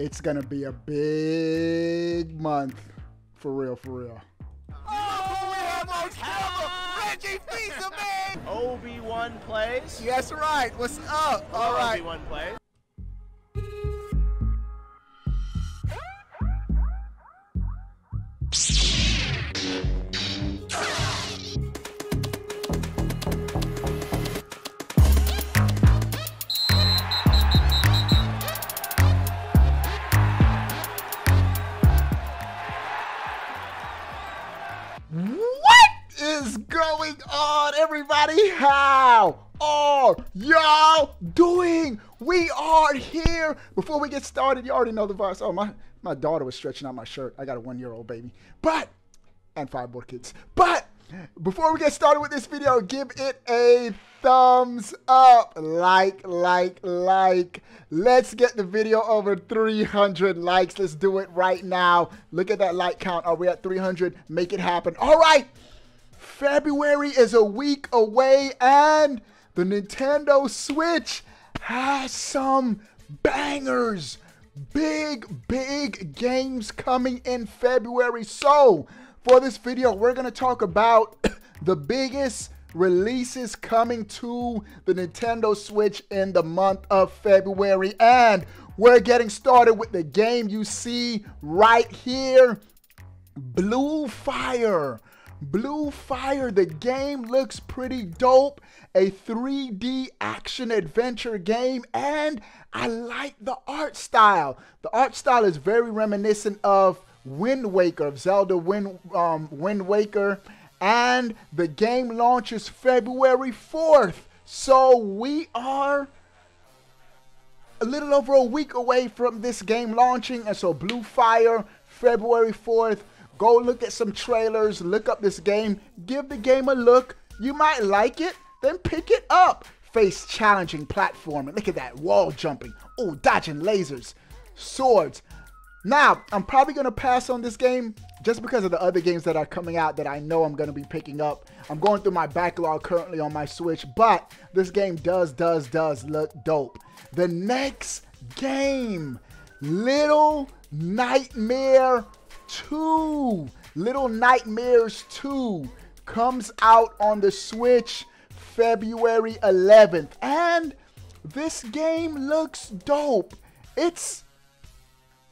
It's gonna be a big month. For real, for real. Oh, we almost have him! Reggie Fils-a man! OB1 plays? Yes, right. What's up? All right. OB1 plays. Everybody, how are y'all doing? We are here. Before we get started, you already know the vibes. Oh, my daughter was stretching out my shirt. I got a 1-year-old baby, but and 5 more kids. But before we get started with this video, give it a thumbs up. Like. Let's get the video over 300 likes. Let's do it right now. Look at that like count. Are we at 300? Make it happen. All right. February is a week away, and the Nintendo Switch has some bangers. Big games coming in February. So, for this video, we're going to talk about the biggest releases coming to the Nintendo Switch in the month of February. And we're getting started with the game you see right here, Blue Fire. Blue Fire, the game looks pretty dope, a 3D action adventure game, and I like the art style. The art style is very reminiscent of Wind Waker, of Zelda Wind Waker, and the game launches February 4th, so we are a little over a week away from this game launching, and so Blue Fire, February 4th, go look at some trailers, look up this game, give the game a look. You might like it, then pick it up. Face challenging platforming. Look at that, wall jumping. Oh, dodging lasers, swords. Now, I'm probably gonna pass on this game just because of the other games that are coming out that I know I'm gonna be picking up. I'm going through my backlog currently on my Switch, but this game does look dope. The next game, Little Nightmare 2. Little Nightmares 2 comes out on the Switch February 11th, and this game looks dope. It's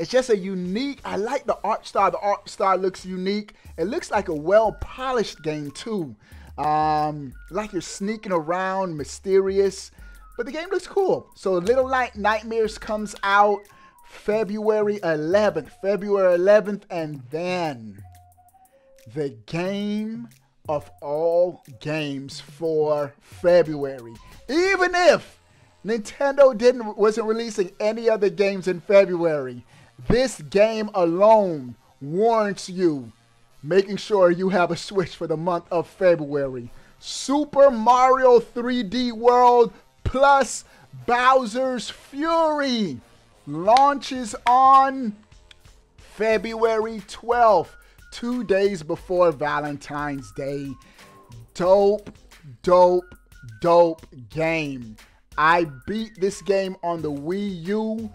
just a unique, I like the art style. The art style looks unique. It looks like a well-polished game too. Like you're sneaking around, mysterious, but the game looks cool. So Little Nightmares comes out February 11th, and then the game of all games for February. Even if Nintendo wasn't releasing any other games in February, this game alone warrants you making sure you have a Switch for the month of February. Super Mario 3D World plus Bowser's Fury launches on February 12th, 2 days before Valentine's Day. Dope game. I beat this game on the Wii U.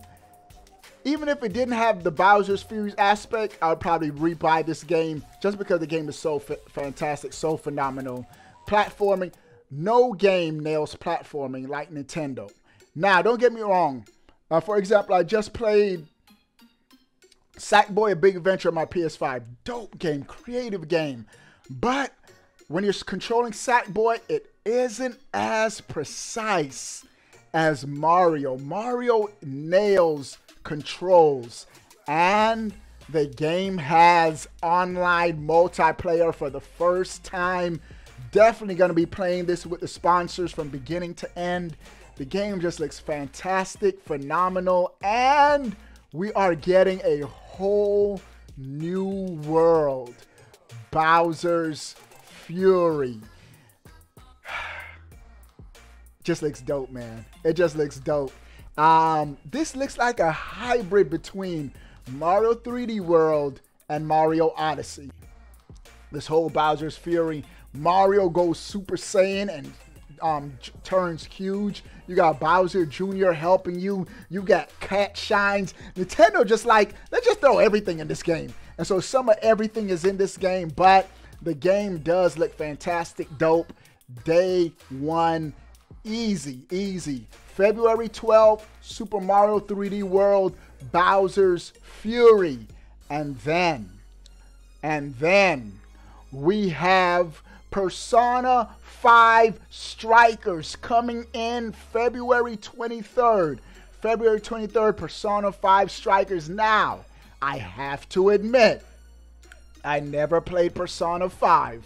Even if it didn't have the Bowser's Fury aspect, I would probably rebuy this game just because the game is so fantastic, so phenomenal. Platforming, no game nails platforming like Nintendo. Now, don't get me wrong. For example, I just played Sackboy: A Big Adventure on my PS5. Dope game, creative game. But when you're controlling Sackboy, it isn't as precise as Mario. Mario nails controls. And the game has online multiplayer for the first time. Definitely going to be playing this with the sponsors from beginning to end. The game just looks fantastic, phenomenal, and we are getting a whole new world. Bowser's Fury. Just looks dope, man. It just looks dope. This looks like a hybrid between Mario 3D World and Mario Odyssey. This whole Bowser's Fury, Mario goes Super Saiyan and turns huge. You got Bowser Jr. helping you. You got Cat Shines. Nintendo just like, let's just throw everything in this game. And so some of everything is in this game, but the game does look fantastic, dope. Day one, easy, easy. February 12th, Super Mario 3D World, Bowser's Fury. And then we have Persona 5 Strikers coming in February 23rd. February 23rd, Persona 5 Strikers. Now, I have to admit, I never played Persona 5.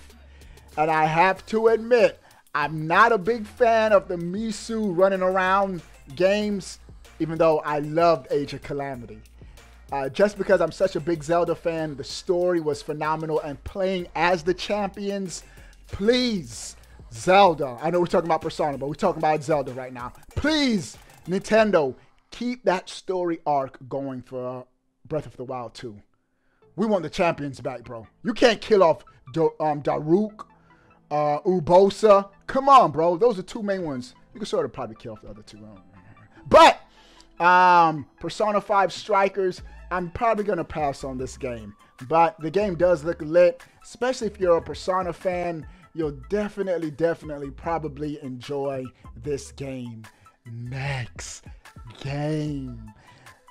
And I have to admit, I'm not a big fan of the Misu running around games, even though I loved Age of Calamity. Just because I'm such a big Zelda fan, the story was phenomenal, and playing as the champions, please, Zelda. I know we're talking about Persona, but we're talking about Zelda right now. Please, Nintendo, keep that story arc going for Breath of the Wild 2. We want the champions back, bro. You can't kill off Daruk, Ubosa. Come on, bro. Those are two main ones. You can sort of probably kill off the other two. But Persona 5 Strikers, I'm probably going to pass on this game. But the game does look lit, especially if you're a Persona fan. You'll definitely probably enjoy this game. Next game.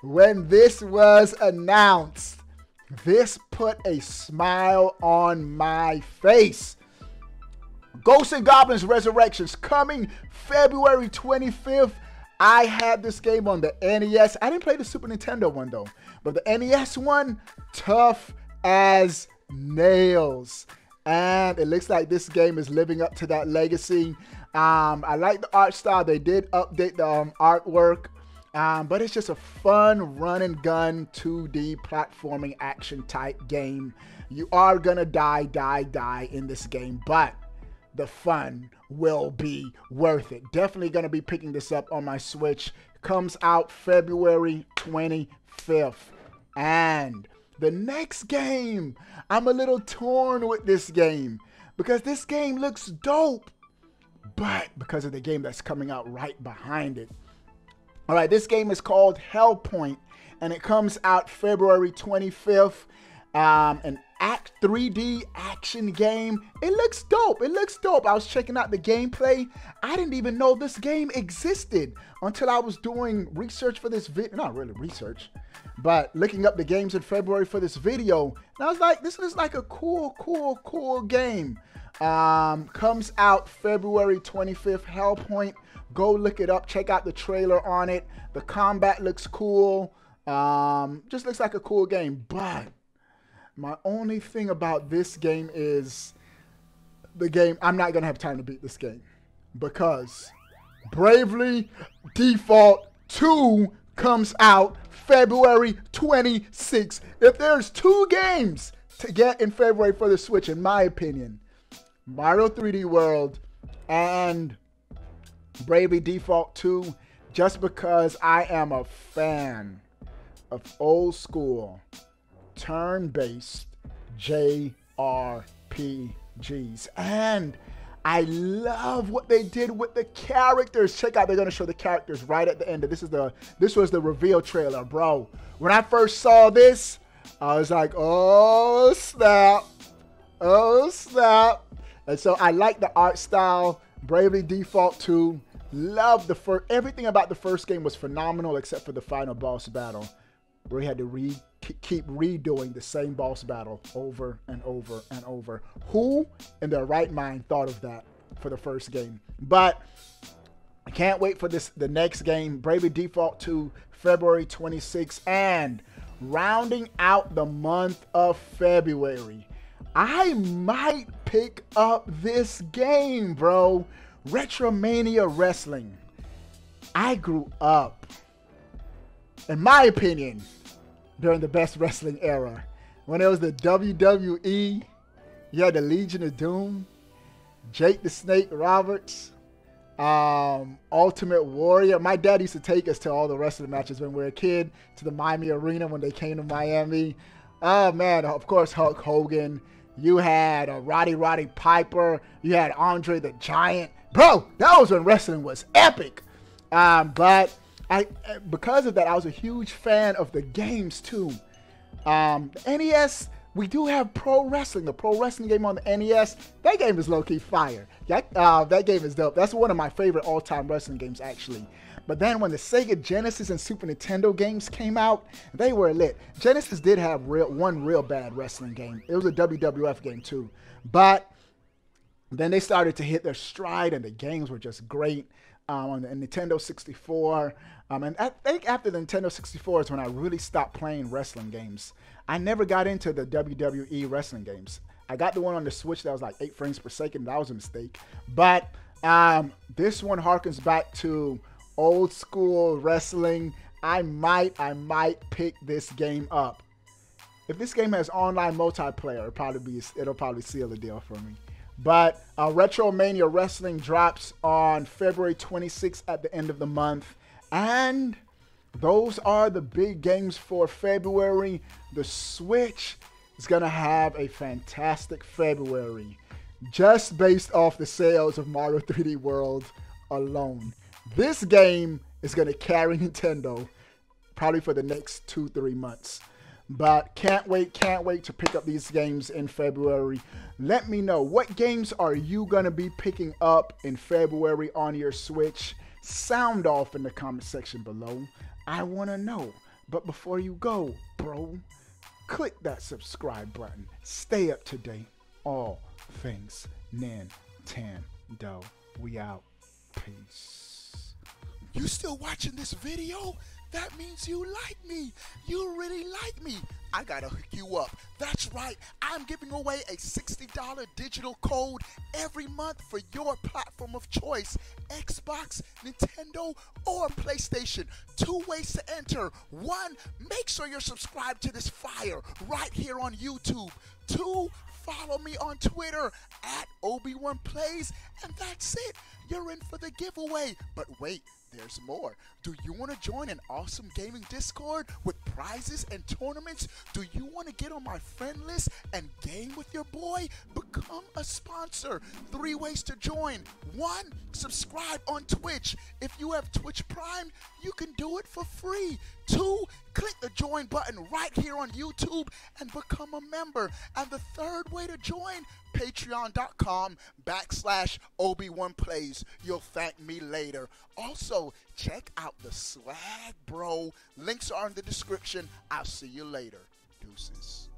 When this was announced, this put a smile on my face. Ghosts and Goblins Resurrections coming February 25th. I had this game on the NES. I didn't play the Super Nintendo one though, but the NES one, tough as nails. And it looks like this game is living up to that legacy. I like the art style. They did update the artwork, but it's just a fun run and gun 2D platforming action type game. You are gonna die in this game, but the fun will be worth it. Definitely gonna be picking this up on my Switch. Comes out February 25th. And the next game, I'm a little torn with this game because this game looks dope, but because of the game that's coming out right behind it. All right, this game is called Hellpoint, and it comes out February 25th. An act 3D action game. It looks dope. It looks dope. I was checking out the gameplay. I didn't even know this game existed until I was doing research for this video. Not really research, but looking up the games in February for this video. And I was like, this is like a cool game. Comes out February 25th, Hellpoint. Go look it up. Check out the trailer on it. The combat looks cool. Just looks like a cool game, but my only thing about this game is the game. I'm not going to have time to beat this game because Bravely Default 2 comes out February 26th. If there's two games to get in February for the Switch, in my opinion, Mario 3D World and Bravely Default 2, just because I am a fan of old school turn-based JRPGs, and I love what they did with the characters. Check out, they're gonna show the characters right at the end. This was the reveal trailer, bro. When I first saw this, I was like, oh snap, oh snap. And so I like the art style. Bravely Default 2, love the first, everything about the first game was phenomenal except for the final boss battle where he had to keep redoing the same boss battle over and over and over. Who in their right mind thought of that for the first game? But I can't wait for the next game, Bravely Default 2, February 26th. And rounding out the month of February, I might pick up this game, bro. Retro Mania Wrestling. I grew up, in my opinion, during the best wrestling era. When it was the WWE, you had the Legion of Doom, Jake the Snake Roberts, Ultimate Warrior. My dad used to take us to all the wrestling matches when we were a kid, to the Miami Arena when they came to Miami. Oh man, of course Hulk Hogan. You had Roddy Piper. You had Andre the Giant. Bro, that was when wrestling was epic. But because of that, I was a huge fan of the games too. The NES, we do have pro wrestling. The pro wrestling game on the NES, that game is low-key fire. That game is dope. That's one of my favorite all-time wrestling games, actually. But then when the Sega Genesis and Super Nintendo games came out, they were lit. Genesis did have one real bad wrestling game. It was a WWF game too. But then they started to hit their stride and the games were just great. On the Nintendo 64. And I think after the Nintendo 64 is when I really stopped playing wrestling games. I never got into the WWE wrestling games. I got the one on the Switch that was like 8 frames per second. That was a mistake. But this one harkens back to old school wrestling. I might pick this game up. If this game has online multiplayer, it'll probably seal the deal for me. But Retro Mania Wrestling drops on February 26th at the end of the month. And those are the big games for February. The Switch is going to have a fantastic February just based off the sales of Mario 3D World alone. This game is going to carry Nintendo probably for the next 2-3 months. But can't wait to pick up these games in February. Let me know, what games are you going to be picking up in February on your Switch? Sound off in the comment section below. I want to know. But before you go, bro, click that subscribe button. Stay up to date. All things Nintendo. We out. Peace. You still watching this video? That means you like me. You really like me. I gotta hook you up. That's right. I'm giving away a $60 digital code every month for your platform of choice. Xbox, Nintendo, or PlayStation. 2 ways to enter. 1, make sure you're subscribed to this fire right here on YouTube. 2, follow me on Twitter at OBE1plays. And that's it. You're in for the giveaway. But wait. There's more. Do you want to join an awesome gaming Discord with prizes and tournaments? Do you want to get on my friend list and game with your boy? Become a sponsor. 3 ways to join. 1, subscribe on Twitch. If you have Twitch Prime, you can do it for free. 2, click the join button right here on YouTube and become a member. And the 3rd way to join, patreon.com/OBE1plays. You'll thank me later. Also, check out the swag, bro. Links are in the description. I'll see you later. Deuces.